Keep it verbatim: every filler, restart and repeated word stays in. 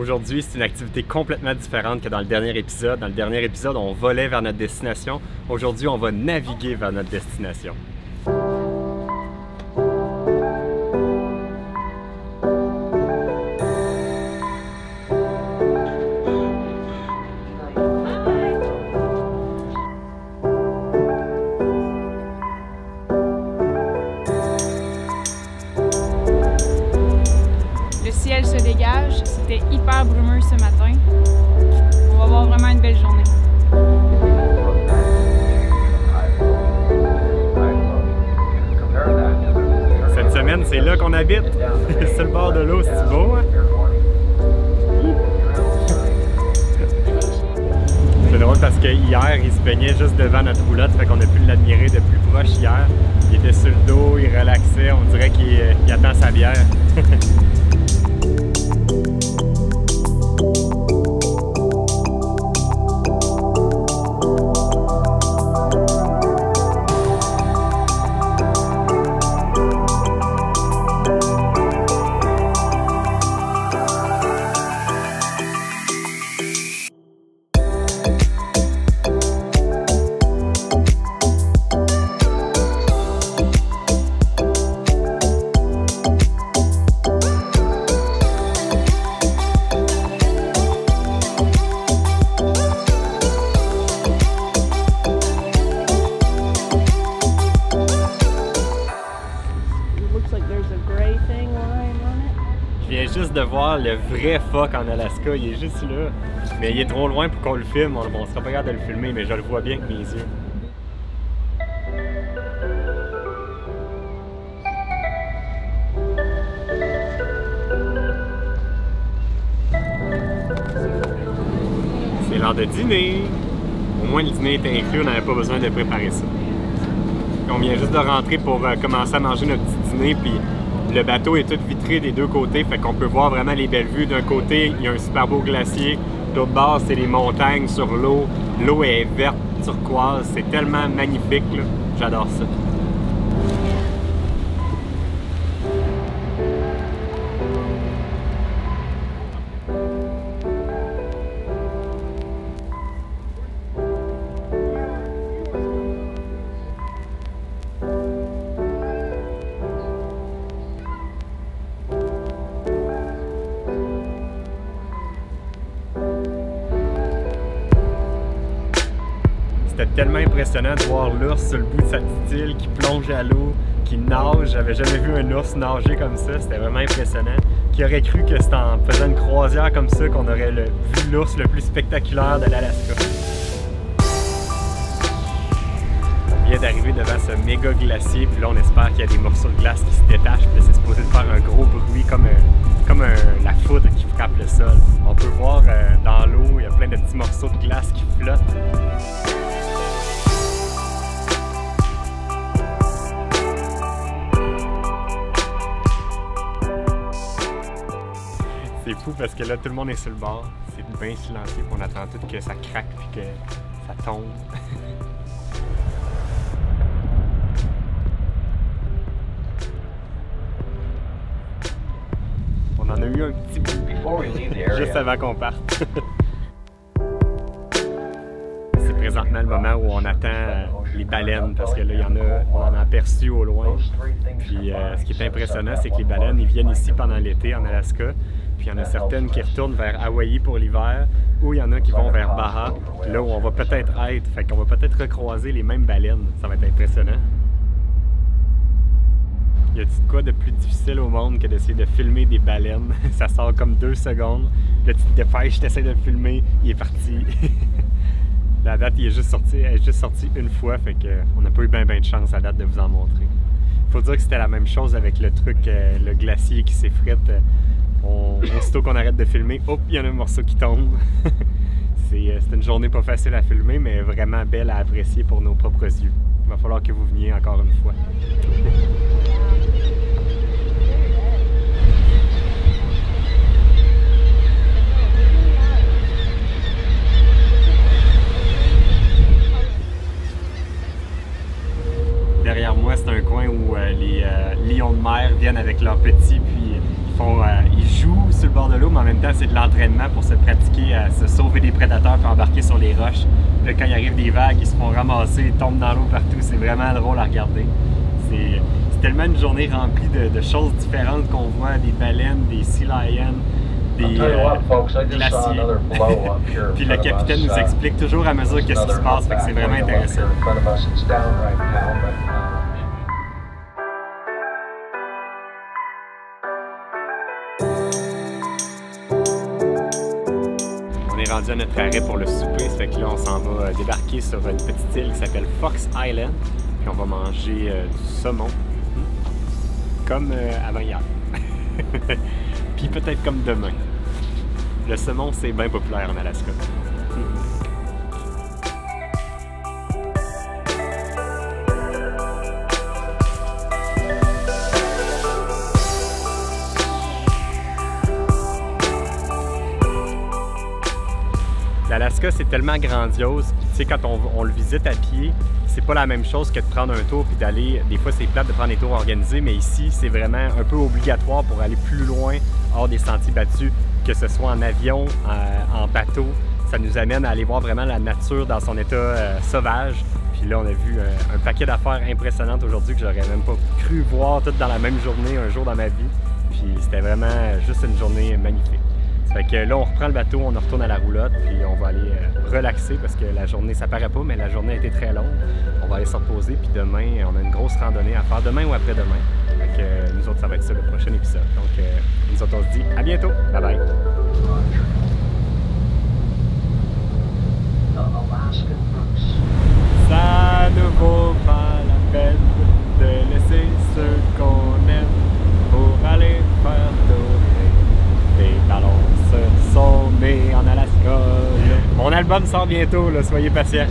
Aujourd'hui, c'est une activité complètement différente que dans le dernier épisode. Dans le dernier épisode, on volait vers notre destination. Aujourd'hui, on va naviguer vers notre destination. C'était hyper brumeux ce matin. On va avoir vraiment une belle journée. Cette semaine, c'est là qu'on habite. Sur le bord de l'eau, c'est beau, hein? C'est drôle parce que hier, il se baignait juste devant notre roulotte, fait qu'on a pu l'admirer de plus proche hier. Il était sur le dos, il relaxait, on dirait qu'il attend sa bière. Je viens juste de voir le vrai phoque en Alaska, il est juste là. Mais il est trop loin pour qu'on le filme, on ne sera pas capable de le filmer, mais je le vois bien avec mes yeux. C'est l'heure de dîner. Au moins le dîner était inclus, on n'avait pas besoin de préparer ça. On vient juste de rentrer pour euh, commencer à manger notre petit dîner, puis le bateau est tout vitré des deux côtés, fait qu'on peut voir vraiment les belles vues. D'un côté, il y a un super beau glacier, l'autre bord, c'est les montagnes sur l'eau. L'eau est verte, turquoise, c'est tellement magnifique, j'adore ça. C'était tellement impressionnant de voir l'ours sur le bout de sa petite île qui plonge à l'eau, qui nage. J'avais jamais vu un ours nager comme ça, c'était vraiment impressionnant. Qui aurait cru que c'était en faisant une croisière comme ça qu'on aurait le, vu l'ours le plus spectaculaire de l'Alaska. On vient d'arriver devant ce méga glacier, puis là on espère qu'il y a des morceaux de glace qui se détachent, puis c'est supposé faire un gros bruit comme, un, comme un, la foudre qui frappe le sol. On peut voir euh, dans l'eau, il y a plein de petits morceaux de glace qui flottent. C'est fou parce que là, tout le monde est sur le bord, c'est bien silencieux, on attend tout que ça craque puis que ça tombe. On en a eu un petit bout juste avant qu'on parte. C'est présentement le moment où on attend les baleines, parce que là, il y en a, on en a aperçu au loin. Puis euh, ce qui est impressionnant, c'est que les baleines, ils viennent ici pendant l'été en Alaska. Puis il y en a certaines qui retournent vers Hawaï pour l'hiver, ou il y en a qui vont vers Baja, là où on va peut-être être. Fait qu'on va peut-être recroiser les mêmes baleines. Ça va être impressionnant. Y a-t-il quoi de plus difficile au monde que d'essayer de filmer des baleines? Ça sort comme deux secondes. Là, tu te dépêches, t'essaies de le filmer, il est parti. La date, il est juste sorti, elle est juste sortie une fois, fait qu'on n'a pas eu bien ben de chance à date de vous en montrer. Faut dire que c'était la même chose avec le truc, le glacier qui s'effrite. On, aussitôt qu'on arrête de filmer, hop, il y en a un morceau qui tombe. C'est une journée pas facile à filmer, mais vraiment belle à apprécier pour nos propres yeux. Il va falloir que vous veniez encore une fois. Derrière moi, c'est un coin où euh, les euh, lions de mer viennent avec leurs petits, puis ils font, euh, ils jouent sur le bord de l'eau, mais en même temps, c'est de l'entraînement pour se pratiquer à se sauver des prédateurs et embarquer sur les roches. Là, quand il arrive des vagues, ils se font ramasser, ils tombent dans l'eau partout. C'est vraiment drôle à regarder. C'est tellement une journée remplie de, de choses différentes qu'on voit, des baleines, des sea lions, des glaciers. Puis le capitaine nous explique toujours à mesure qu'est-ce qui se passe, fait que c'est vraiment intéressant. On est rendu à notre arrêt pour le souper, ça fait que là on s'en va débarquer sur une petite île qui s'appelle Fox Island, puis on va manger euh, du saumon, comme euh, avant hier, puis peut-être comme demain. Le saumon, c'est bien populaire en Alaska. L'Alaska, c'est tellement grandiose, tu sais, quand on, on le visite à pied, c'est pas la même chose que de prendre un tour puis d'aller, des fois c'est plate de prendre des tours organisés, mais ici c'est vraiment un peu obligatoire pour aller plus loin hors des sentiers battus, que ce soit en avion, en, en bateau, ça nous amène à aller voir vraiment la nature dans son état euh, sauvage. Puis là on a vu un, un paquet d'affaires impressionnantes aujourd'hui que j'aurais même pas cru voir toutes dans la même journée, un jour dans ma vie, puis c'était vraiment juste une journée magnifique. Fait que là, on reprend le bateau, on retourne à la roulotte, puis on va aller relaxer parce que la journée, ça paraît pas, mais la journée a été très longue. On va aller se reposer, puis demain, on a une grosse randonnée à faire, demain ou après-demain. Fait que nous autres, ça va être ça, le prochain épisode. Donc, nous autres, on se dit à bientôt. Bye bye! Ça ne vaut pas la peine de laisser ce qu'on aime pour aller faire tourner des ballons. Sommet en Alaska. Mon album sort bientôt, là, soyez patients.